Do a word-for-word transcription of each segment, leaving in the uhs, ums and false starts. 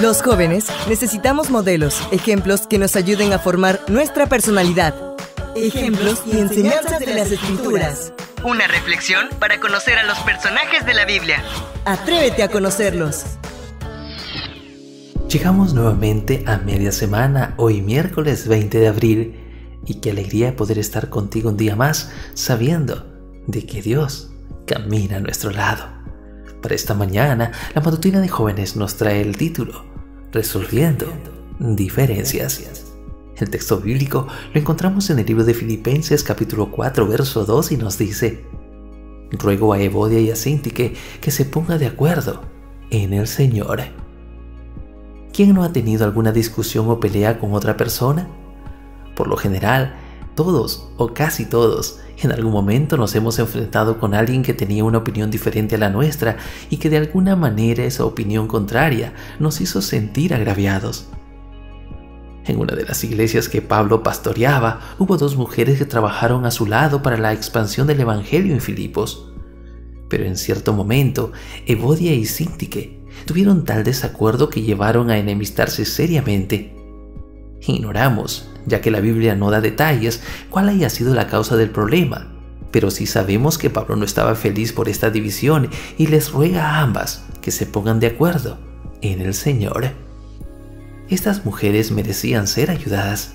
Los jóvenes necesitamos modelos, ejemplos que nos ayuden a formar nuestra personalidad. Ejemplos y enseñanzas de las Escrituras. Una reflexión para conocer a los personajes de la Biblia. Atrévete a conocerlos. Llegamos nuevamente a media semana, hoy miércoles veinte de abril, y qué alegría poder estar contigo un día más sabiendo de que Dios camina a nuestro lado. Para esta mañana, la matutina de jóvenes nos trae el título, Resolviendo Diferencias. El texto bíblico lo encontramos en el libro de Filipenses capítulo cuatro verso dos y nos dice: Ruego a Evodia y a Síntique que se ponga de acuerdo en el Señor. ¿Quién no ha tenido alguna discusión o pelea con otra persona? Por lo general, todos o casi todos en algún momento nos hemos enfrentado con alguien que tenía una opinión diferente a la nuestra y que de alguna manera esa opinión contraria nos hizo sentir agraviados. En una de las iglesias que Pablo pastoreaba, hubo dos mujeres que trabajaron a su lado para la expansión del evangelio en Filipos. Pero en cierto momento, Evodia y Síntique tuvieron tal desacuerdo que llevaron a enemistarse seriamente. Ignoramos, ya que la Biblia no da detalles, cuál haya sido la causa del problema, pero sí sabemos que Pablo no estaba feliz por esta división y les ruega a ambas que se pongan de acuerdo en el Señor. Estas mujeres merecían ser ayudadas.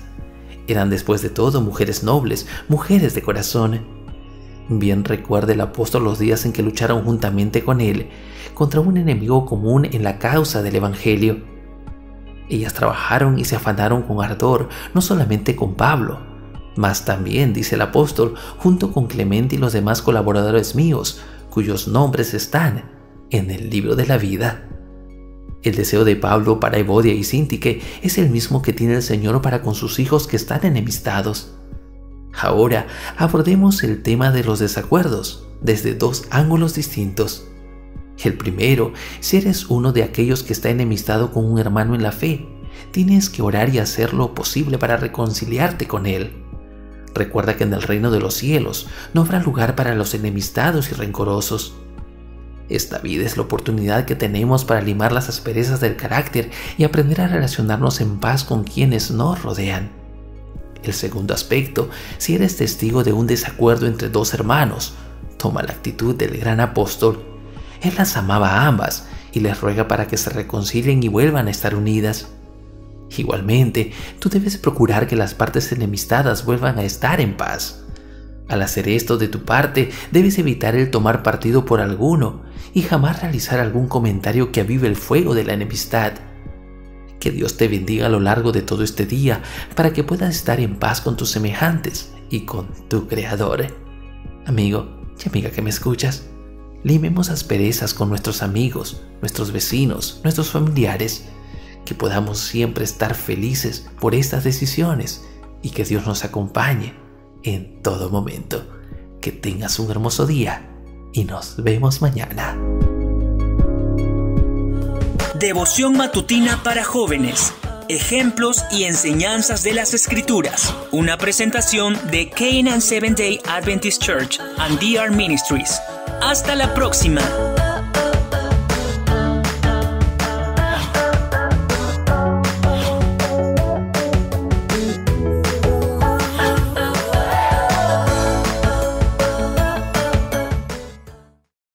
Eran después de todo mujeres nobles, mujeres de corazón. Bien recuerda el apóstol los días en que lucharon juntamente con él contra un enemigo común en la causa del evangelio. Ellas trabajaron y se afanaron con ardor, no solamente con Pablo, mas también, dice el apóstol, junto con Clemente y los demás colaboradores míos, cuyos nombres están en el libro de la vida. El deseo de Pablo para Evodia y Síntique es el mismo que tiene el Señor para con sus hijos que están enemistados. Ahora abordemos el tema de los desacuerdos desde dos ángulos distintos. El primero, si eres uno de aquellos que está enemistado con un hermano en la fe, tienes que orar y hacer lo posible para reconciliarte con él. Recuerda que en el reino de los cielos no habrá lugar para los enemistados y rencorosos. Esta vida es la oportunidad que tenemos para limar las asperezas del carácter y aprender a relacionarnos en paz con quienes nos rodean. El segundo aspecto, si eres testigo de un desacuerdo entre dos hermanos, toma la actitud del gran apóstol. Él las amaba a ambas y les ruega para que se reconcilien y vuelvan a estar unidas. Igualmente, tú debes procurar que las partes enemistadas vuelvan a estar en paz. Al hacer esto de tu parte, debes evitar el tomar partido por alguno y jamás realizar algún comentario que avive el fuego de la enemistad. Que Dios te bendiga a lo largo de todo este día para que puedas estar en paz con tus semejantes y con tu Creador. Amigo y amiga que me escuchas, limemos asperezas con nuestros amigos, nuestros vecinos, nuestros familiares, que podamos siempre estar felices por estas decisiones y que Dios nos acompañe en todo momento. Que tengas un hermoso día y nos vemos mañana. Devoción matutina para jóvenes. Ejemplos y enseñanzas de las Escrituras. Una presentación de Canaan Seventh-day Adventist Church and D R Ministries. Hasta la próxima.